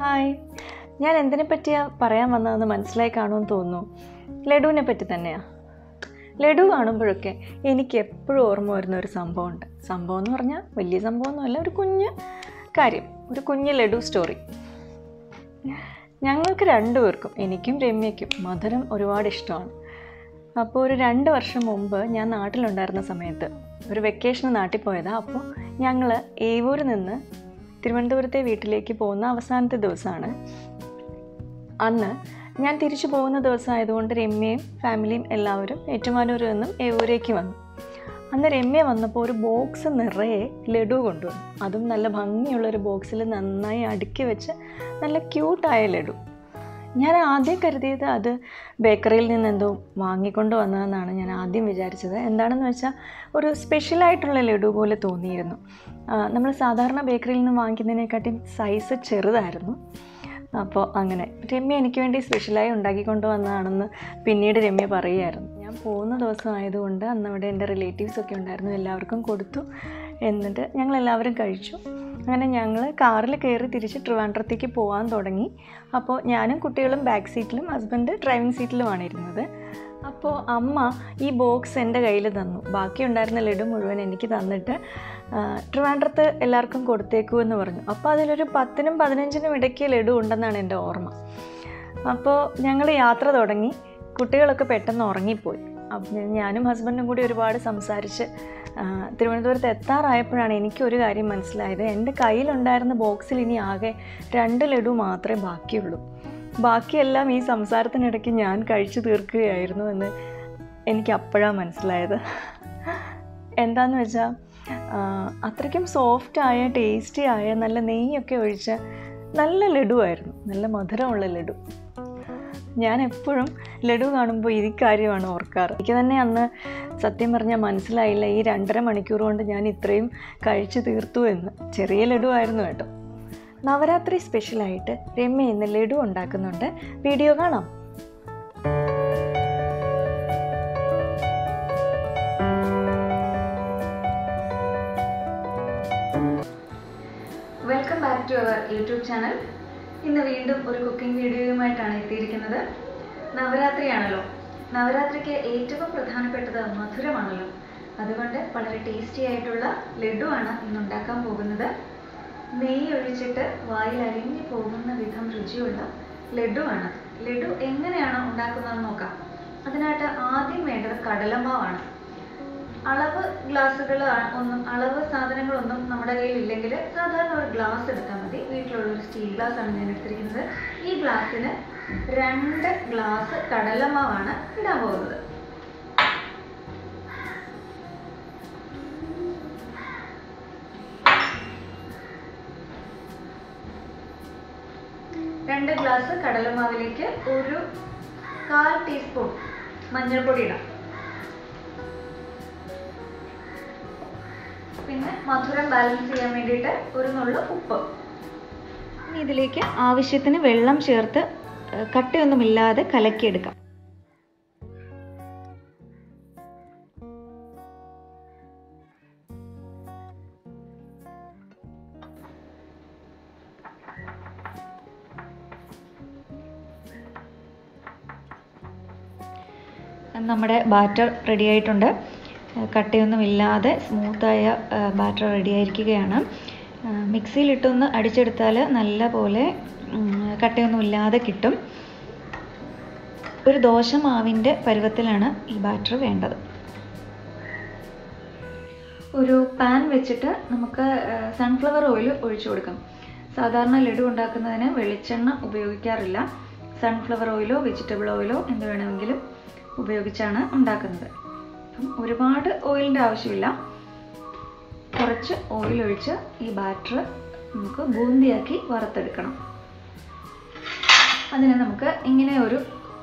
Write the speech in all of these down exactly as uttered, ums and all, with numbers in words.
Hi, ഞാൻ എന്തിനെ പറ്റിയാണ് പറയാൻ വന്നതെന്ന് മനസ്സിലായി കാണുമെന്ന് തോന്നുന്നു. ലഡുവിനെ പറ്റി തന്നെയാണ്. ലഡു കാണുമ്പോഴൊക്കെ എനിക്ക് എപ്പോഴും ഓർമ്മ വരുന്ന ഒരു സംഭവമുണ്ട്. സംഭവം എന്ന് പറഞ്ഞാൽ വലിയ സംഭവമൊന്നുമല്ല, ഒരു കുഞ്ഞ് കാര്യം, ഒരു കുഞ്ഞ് ലഡു സ്റ്റോറി. ഞങ്ങൾക്ക് രണ്ടുപേർക്കും, എനിക്കും രമ്യയ്ക്കും, മധുരം ഒരുപാട് ഇഷ്ടമാണ്. അപ്പോൾ ഒരു രണ്ട് വർഷം മുമ്പ് ഞാൻ നാട്ടിലുണ്ടായിരുന്ന സമയത്ത് ഒരു വെക്കേഷന് നാട്ടിൽ പോയതാണ്. അപ്പോൾ ഞങ്ങൾ ഏവൂരിൽ നിന്ന് തിരുവനന്തപുരത്തെ വീട്ടിലേക്ക് പോകുന്ന അവസാനത്തെ ദിവസമാണ് അന്ന്. ഞാൻ തിരിച്ചു പോകുന്ന ദിവസമായതുകൊണ്ട് രമ്യയും ഫാമിലിയും എല്ലാവരും ഏറ്റുമാനൂരിൽ നിന്നും ഏവൂരേക്ക് വന്നു. അന്ന് രമ്യ വന്നപ്പോൾ ഒരു ബോക്സ് നിറയെ ലഡു കൊണ്ടുവന്നു. അതും നല്ല ഭംഗിയുള്ളൊരു ബോക്സിൽ നന്നായി അടുക്കി വെച്ച് നല്ല ക്യൂട്ടായ ലഡു. ഞാൻ ആദ്യം കരുതിയത് അത് ബേക്കറിയിൽ നിന്ന് എന്തോ വാങ്ങിക്കൊണ്ട് വന്നതെന്നാണ് ഞാൻ ആദ്യം വിചാരിച്ചത്. എന്താണെന്ന് വെച്ചാൽ ഒരു സ്പെഷ്യലായിട്ടുള്ള ലഡു പോലെ തോന്നിയിരുന്നു. നമ്മൾ സാധാരണ ബേക്കറിയിൽ നിന്ന് വാങ്ങിക്കുന്നതിനെക്കാട്ടി സൈസ് ചെറുതായിരുന്നു. അപ്പോൾ അങ്ങനെ രമ്യ എനിക്ക് വേണ്ടി സ്പെഷ്യലായി ഉണ്ടാക്കിക്കൊണ്ട് വന്നതാണെന്ന് പിന്നീട് രമ്യ പറയുമായിരുന്നു. ഞാൻ പോകുന്ന ദിവസമായതുകൊണ്ട് അന്ന് അവിടെ എൻ്റെ റിലേറ്റീവ്സൊക്കെ ഉണ്ടായിരുന്നു, എല്ലാവർക്കും കൊടുത്തു. എന്നിട്ട് ഞങ്ങളെല്ലാവരും കഴിച്ചു. അങ്ങനെ ഞങ്ങൾ കാറിൽ കയറി തിരിച്ച് ട്രിവാൻഡ്രത്തേക്ക് പോകാൻ തുടങ്ങി. അപ്പോൾ ഞാനും കുട്ടികളും ബാക്ക് സീറ്റിലും ഹസ്ബൻഡ് ഡ്രൈവിംഗ് സീറ്റിലുമാണ് ഇരുന്നത്. അപ്പോൾ അമ്മ ഈ ബോക്സ് എൻ്റെ കയ്യിൽ തന്നു. ബാക്കി ഉണ്ടായിരുന്ന ലഡു മുഴുവൻ എനിക്ക് തന്നിട്ട് ട്രിവാൻഡ്രത്ത് എല്ലാവർക്കും കൊടുത്തേക്കൂ എന്ന് പറഞ്ഞു. അപ്പോൾ അതിലൊരു പത്തിനും പതിനഞ്ചിനും ഇടയ്ക്ക് ലഡു ഉണ്ടെന്നാണ് എൻ്റെ ഓർമ്മ. അപ്പോൾ ഞങ്ങൾ യാത്ര തുടങ്ങി. കുട്ടികളൊക്കെ പെട്ടെന്ന് ഉറങ്ങിപ്പോയി. ഞാനും ഹസ്ബൻഡും കൂടി ഒരുപാട് സംസാരിച്ച് തിരുവനന്തപുരത്ത് എത്താറായപ്പോഴാണ് എനിക്കൊരു കാര്യം മനസ്സിലായത്. എൻ്റെ കയ്യിലുണ്ടായിരുന്ന ബോക്സിൽ ഇനി ആകെ രണ്ട് ലഡു മാത്രമേ ബാക്കിയുള്ളൂ. ബാക്കിയെല്ലാം ഈ സംസാരത്തിനിടയ്ക്ക് ഞാൻ കഴിച്ചു തീർക്കുകയായിരുന്നു എന്ന് എനിക്ക് അപ്പോഴാണ് മനസ്സിലായത്. എന്താന്ന് വെച്ചാൽ അത്രയ്ക്കും സോഫ്റ്റായ, ടേസ്റ്റി ആയ, നല്ല നെയ്യൊക്കെ ഒഴിച്ച നല്ല ലഡു ആയിരുന്നു, നല്ല മധുരമുള്ള ലഡു. ഞാൻ എപ്പോഴും ലഡു കാണുമ്പോൾ ഈ കാര്യമാണ് ഓർക്കാറ്. എനിക്ക് തന്നെ അന്ന് സത്യം പറഞ്ഞാൽ മനസ്സിലായില്ല ഈ രണ്ടര മണിക്കൂർ കൊണ്ട് ഞാൻ ഇത്രയും കഴിച്ചു തീർത്തു എന്ന്. ചെറിയ ലഡു ആയിരുന്നു കേട്ടോ. നവരാത്രി സ്പെഷ്യലായിട്ട് രമ്യ ഇന്ന് ലഡു ഉണ്ടാക്കുന്നുണ്ട്. വീഡിയോ കാണാം. Welcome back to our YouTube channel. ഇന്ന് വീണ്ടും ഒരു കുക്കിംഗ് വീഡിയോയുമായിട്ടാണ് എത്തിയിരിക്കുന്നത്. നവരാത്രിയാണല്ലോ, നവരാത്രിക്ക് ഏറ്റവും പ്രധാനപ്പെട്ടത് മധുരമാണല്ലോ. അതുകൊണ്ട് വളരെ ടേസ്റ്റി ആയിട്ടുള്ള ലഡു ആണ് ഇന്ന് ഉണ്ടാക്കാൻ പോകുന്നത്. നെയ്യ് ഒഴിച്ചിട്ട് വായിൽ അലിഞ്ഞു പോകുന്ന വിധം രുചിയുള്ള ലഡു ആണ്. ലഡു എങ്ങനെയാണ് ഉണ്ടാക്കുന്നതെന്ന് നോക്കാം. അതിനായിട്ട് ആദ്യം വേണ്ടത് കടലമാവാണ്. അളവ് ഗ്ലാസ്സുകൾ ഒന്നും അളവ് സാധനങ്ങളൊന്നും നമ്മുടെ കയ്യിൽ ഇല്ലെങ്കിൽ സാധാരണ ഒരു ഗ്ലാസ് എടുത്താൽ മതി. വീട്ടിലുള്ള ഒരു സ്റ്റീൽ ഗ്ലാസ് ആണ് ഞാൻ എടുത്തിരിക്കുന്നത്. ഈ ഗ്ലാസ്സിന് രണ്ട് ഗ്ലാസ് കടലമാവാണ് ഇടാൻ പോകുന്നത്. രണ്ട് ഗ്ലാസ് കടലമാവിലേക്ക് ഒരു കാൽ ടീസ്പൂൺ മഞ്ഞൾപ്പൊടി ഇടാം. പിന്നെ മധുരം ബാലൻസ് ചെയ്യാൻ വേണ്ടിയിട്ട് ഒരു നുള്ളു ഉപ്പ്. ഇനി ഇതിലേക്ക് ആവശ്യത്തിന് വെള്ളം ചേർത്ത് കട്ടയൊന്നുമില്ലാതെ കലക്കിയെടുക്കാം. നമ്മുടെ ബാറ്റർ റെഡി ആയിട്ടുണ്ട്. കട്ടയൊന്നുമില്ലാതെ സ്മൂത്തായ ബാറ്റർ റെഡി ആയിരിക്കുകയാണ്. മിക്സിയിലിട്ടൊന്ന് അടിച്ചെടുത്താൽ നല്ല പോലെ കട്ടയൊന്നുമില്ലാതെ കിട്ടും. ഒരു ദോശ മാവിൻ്റെ പരുവത്തിലാണ് ഈ ബാറ്റർ വേണ്ടത്. ഒരു പാൻ വെച്ചിട്ട് നമുക്ക് സൺഫ്ലവർ ഓയിൽ ഒഴിച്ചു കൊടുക്കാം. സാധാരണ ലഡു ഉണ്ടാക്കുന്നതിന് വെളിച്ചെണ്ണ ഉപയോഗിക്കാറില്ല. സൺഫ്ലവർ ഓയിലോ വെജിറ്റബിൾ ഓയിലോ എന്ത് വേണമെങ്കിലും ഉപയോഗിച്ചാണ് ഉണ്ടാക്കുന്നത്. ഒരുപാട് ഓയിലിൻ്റെ ആവശ്യമില്ല. കുറച്ച് ഓയിൽ ഒഴിച്ച് ഈ ബാറ്റർ നമുക്ക് ബൂന്തിയാക്കി വറുത്തെടുക്കണം. അതിന് നമുക്ക് ഇങ്ങനെ ഒരു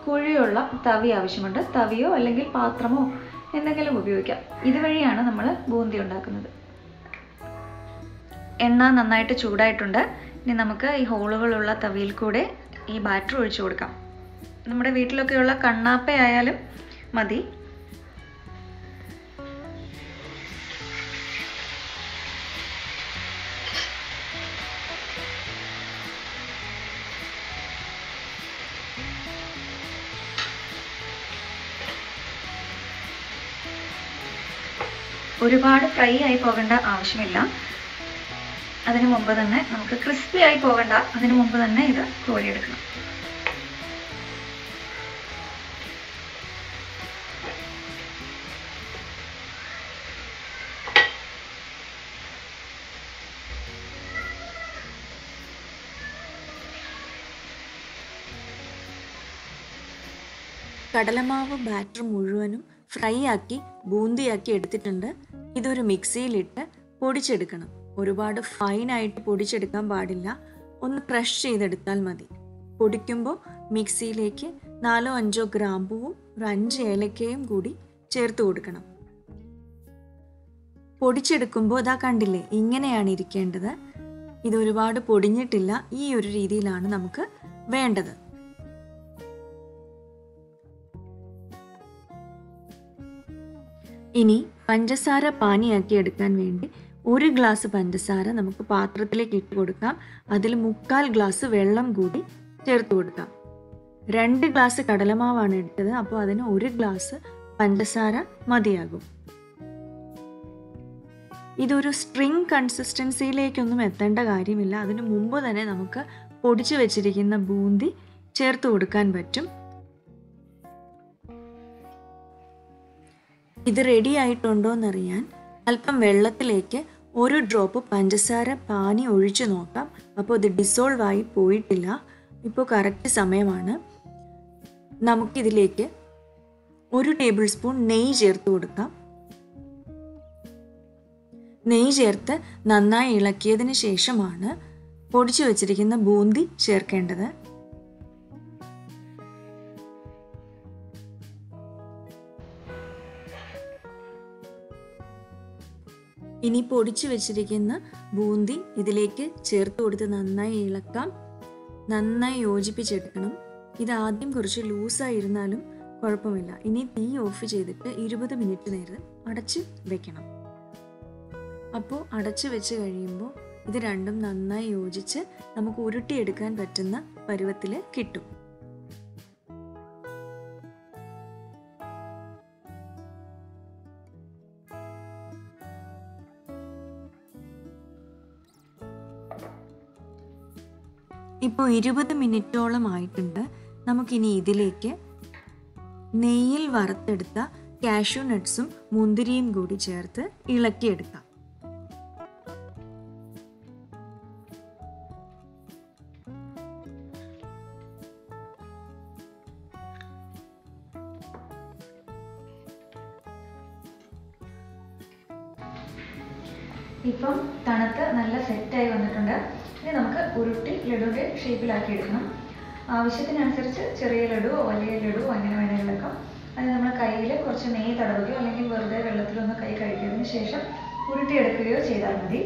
കുഴിയുള്ള തവി ആവശ്യമുണ്ട്. തവിയോ അല്ലെങ്കിൽ പാത്രമോ എന്തെങ്കിലും ഉപയോഗിക്കാം. ഇതുവഴിയാണ് നമ്മൾ ബൂന്തി ഉണ്ടാക്കുന്നത്. എണ്ണ നന്നായിട്ട് ചൂടായിട്ടുണ്ട്. ഇനി നമുക്ക് ഈ ഹോളുകളുള്ള തവിയിൽ കൂടെ ഈ ബാറ്റർ ഒഴിച്ചു കൊടുക്കാം. നമ്മുടെ വീട്ടിലൊക്കെയുള്ള കണ്ണാപ്പയായാലും മതി. ഒരുപാട് ഫ്രൈ ആയി പോകണ്ട ആവശ്യമില്ല. അതിനു മുൻപ് തന്നെ നമുക്ക് ക്രിസ്പി ആയി പോകണ്ട, അതിനു മുൻപ് തന്നെ ഇത് കോരി എടുക്കണം. കടലമാവ് ബാറ്റർ മുഴുവനും ഫ്രൈ ആക്കി ബൂന്തിയാക്കി എടുത്തിട്ടുണ്ട്. ഇതൊരു മിക്സിയിലിട്ട് പൊടിച്ചെടുക്കണം. ഒരുപാട് ഫൈനായിട്ട് പൊടിച്ചെടുക്കാൻ പാടില്ല, ഒന്ന് ക്രഷ് ചെയ്തെടുത്താൽ മതി. പൊടിക്കുമ്പോൾ മിക്സിയിലേക്ക് നാലോ അഞ്ചോ ഗ്രാമ്പൂവും ഒരു അഞ്ച് ഏലക്കയും കൂടി ചേർത്ത് കൊടുക്കണം. പൊടിച്ചെടുക്കുമ്പോൾ ഇതാ കണ്ടില്ലേ, ഇങ്ങനെയാണ് ഇരിക്കേണ്ടത്. ഇതൊരുപാട് പൊടിഞ്ഞിട്ടില്ല, ഈ ഒരു രീതിയിലാണ് നമുക്ക് വേണ്ടത്. ഇനി പഞ്ചസാര പാനിയാക്കി എടുക്കാൻ വേണ്ടി ഒരു ഗ്ലാസ് പഞ്ചസാര നമുക്ക് പാത്രത്തിലേക്ക് ഇട്ട് കൊടുക്കാം. അതിൽ മുക്കാൽ ഗ്ലാസ് വെള്ളം കൂടി ചേർത്ത് കൊടുക്കാം. രണ്ട് ഗ്ലാസ് കടലമാവാണ് എടുത്തത്, അപ്പോൾ അതിന് ഒരു ഗ്ലാസ് പഞ്ചസാര മതിയാകും. ഇതൊരു സ്ട്രിങ് കൺസിസ്റ്റൻസിയിലേക്കൊന്നും എത്തേണ്ട കാര്യമില്ല. അതിന് മുമ്പ് തന്നെ നമുക്ക് പൊടിച്ചു വെച്ചിരിക്കുന്ന ബൂന്തി ചേർത്ത് കൊടുക്കാൻ പറ്റും. ഇത് റെഡി ആയിട്ടുണ്ടോയെന്നറിയാൻ അല്പം വെള്ളത്തിലേക്ക് ഒരു ഡ്രോപ്പ് പഞ്ചസാര പാനി ഒഴിച്ചു നോക്കാം. അപ്പോൾ ഇത് ഡിസോൾവ് ആയി പോയിട്ടില്ല. ഇപ്പോൾ കറക്റ്റ് സമയമാണ്. നമുക്കിതിലേക്ക് ഒരു ടേബിൾ സ്പൂൺ നെയ്യ് ചേർത്ത് കൊടുക്കാം. നെയ്യ് ചേർത്ത് നന്നായി ഇളക്കിയതിന് ശേഷമാണ് പൊടിച്ചു വച്ചിരിക്കുന്ന ബൂന്തി ചേർക്കേണ്ടത്. ഇനി പൊടിച്ചു വെച്ചിരിക്കുന്ന ബൂന്തി ഇതിലേക്ക് ചേർത്ത് കൊടുത്ത് നന്നായി ഇളക്കാം. നന്നായി യോജിപ്പിച്ചെടുക്കണം. ഇത് ആദ്യം കുറച്ച് ലൂസായിരുന്നാലും കുഴപ്പമില്ല. ഇനി തീ ഓഫ് ചെയ്തിട്ട് ഇരുപത് മിനിറ്റ് നേരം അടച്ച് വെക്കണം. അപ്പോൾ അടച്ച് വെച്ച് കഴിയുമ്പോൾ ഇത് രണ്ടും നന്നായി യോജിച്ച് നമുക്ക് ഉരുട്ടിയെടുക്കാൻ പറ്റുന്ന പരുവത്തിൽ കിട്ടും. ഇപ്പോൾ ഇരുപത് മിനിറ്റോളം ആയിട്ടുണ്ട്. നമുക്കിനി ഇതിലേക്ക് നെയ്യിൽ വറുത്തെടുത്ത കാഷ്യൂ നട്ട്സും മുന്തിരിയും കൂടി ചേർത്ത് ഇളക്കിയെടുക്കാം. ഇപ്പം തണുത്ത് നല്ല സെറ്റായി വന്നിട്ടുണ്ട്. ഇനി നമുക്ക് ഉരുട്ടി ലഡുവിൻ്റെ ഷേപ്പിലാക്കി എടുക്കണം. ആവശ്യത്തിനനുസരിച്ച് ചെറിയ ലഡുവോ വലിയ ലഡുവോ അങ്ങനെ വേണമെങ്കിൽ വെക്കാം. അത് നമ്മൾ കയ്യിൽ കുറച്ച് നെയ്യ് തടവുകയോ അല്ലെങ്കിൽ വെറുതെ വെള്ളത്തിലൊന്ന് കൈ കഴിക്കുന്നതിന് ശേഷം ഉരുട്ടിയെടുക്കുകയോ ചെയ്താൽ മതി.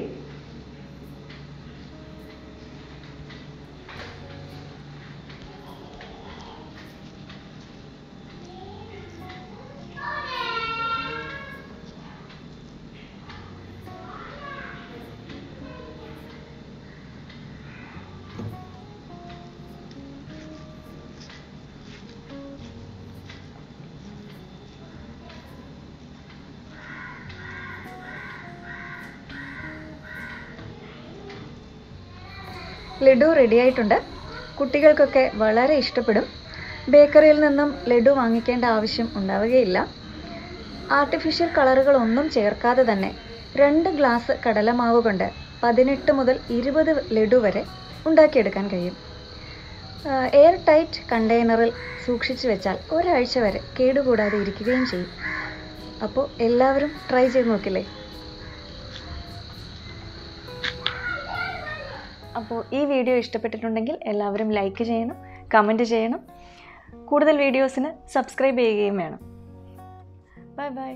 ലഡു റെഡി ആയിട്ടുണ്ട്. കുട്ടികൾക്കൊക്കെ വളരെ ഇഷ്ടപ്പെടും. ബേക്കറിയിൽ നിന്നും ലഡു വാങ്ങിക്കേണ്ട ആവശ്യം ഉണ്ടാവുകയില്ല. ആർട്ടിഫിഷ്യൽ കളറുകളൊന്നും ചേർക്കാതെ തന്നെ രണ്ട് ഗ്ലാസ് കടലമാവ് കൊണ്ട് പതിനെട്ട് മുതൽ ഇരുപത് ലഡു വരെ ഉണ്ടാക്കിയെടുക്കാൻ കഴിയും. എയർ ടൈറ്റ് കണ്ടെയ്നറിൽ സൂക്ഷിച്ചു വെച്ചാൽ ഒരാഴ്ച വരെ കേടുകൂടാതെ ഇരിക്കുകയും ചെയ്യും. അപ്പോൾ എല്ലാവരും ട്രൈ ചെയ്ത് നോക്കില്ലേ? അപ്പോൾ ഈ വീഡിയോ ഇഷ്ടപ്പെട്ടിട്ടുണ്ടെങ്കിൽ എല്ലാവരും ലൈക്ക് ചെയ്യണം, കമൻറ്റ് ചെയ്യണം. കൂടുതൽ വീഡിയോസിന് സബ്സ്ക്രൈബ് ചെയ്യുകയും വേണം. Bye by.